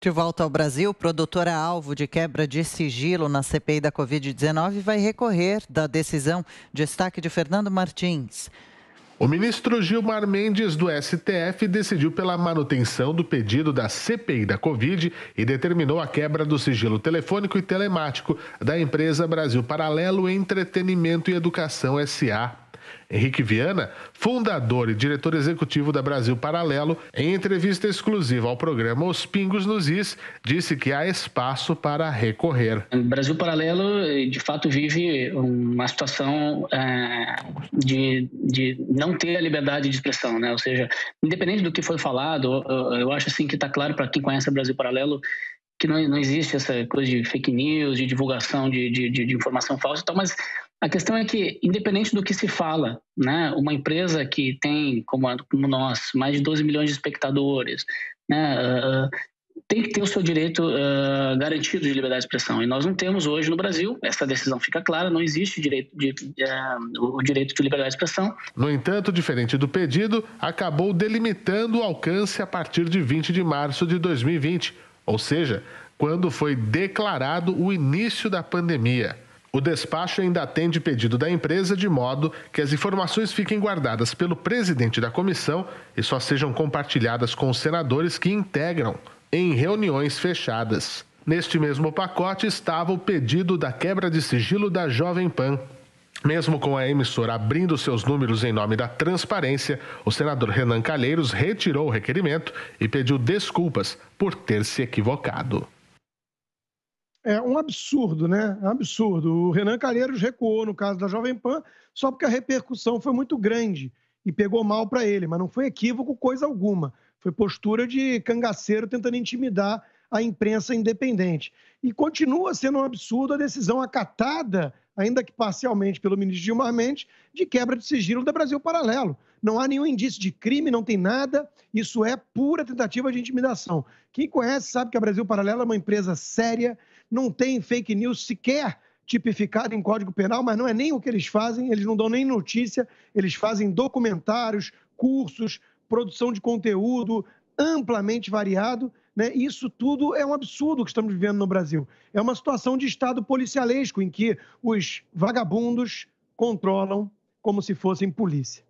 De volta ao Brasil, produtora alvo de quebra de sigilo na CPI da Covid-19 vai recorrer da decisão. Destaque de Fernando Martins. O ministro Gilmar Mendes, do STF, decidiu pela manutenção do pedido da CPI da Covid e determinou a quebra do sigilo telefônico e telemático da empresa Brasil Paralelo Entretenimento e Educação SA. Henrique Viana, fundador e diretor executivo da Brasil Paralelo, em entrevista exclusiva ao programa Os Pingos nos Is, disse que há espaço para recorrer. O Brasil Paralelo, de fato, vive uma situação de não ter a liberdade de expressão, né? Ou seja, independente do que foi falado, eu acho assim que está claro para quem conhece o Brasil Paralelo que não existe essa coisa de fake news, de divulgação de informação falsa e tal, mas a questão é que, independente do que se fala, né, uma empresa que tem, como nós, mais de 12 milhões de espectadores, né, tem que ter o seu direito garantido de liberdade de expressão. E nós não temos hoje no Brasil, essa decisão fica clara, não existe o direito de liberdade de expressão. No entanto, diferente do pedido, acabou delimitando o alcance a partir de 20 de março de 2020, ou seja, quando foi declarado o início da pandemia. O despacho ainda atende pedido da empresa de modo que as informações fiquem guardadas pelo presidente da comissão e só sejam compartilhadas com os senadores que integram em reuniões fechadas. Neste mesmo pacote estava o pedido da quebra de sigilo da Jovem Pan. Mesmo com a emissora abrindo seus números em nome da transparência, o senador Renan Calheiros retirou o requerimento e pediu desculpas por ter se equivocado. É um absurdo, né? Um absurdo. O Renan Calheiros recuou no caso da Jovem Pan só porque a repercussão foi muito grande e pegou mal para ele, mas não foi equívoco coisa alguma. Foi postura de cangaceiro tentando intimidar a imprensa independente. E continua sendo um absurdo a decisão acatada, ainda que parcialmente pelo ministro Gilmar Mendes, de quebra de sigilo da Brasil Paralelo. Não há nenhum indício de crime, não tem nada, isso é pura tentativa de intimidação. Quem conhece sabe que a Brasil Paralelo é uma empresa séria, não tem fake news sequer tipificado em Código Penal, mas não é nem o que eles fazem, eles não dão nem notícia, eles fazem documentários, cursos, produção de conteúdo amplamente variado, né? Isso tudo é um absurdo que estamos vivendo no Brasil. É uma situação de Estado policialesco em que os vagabundos controlam como se fossem polícia.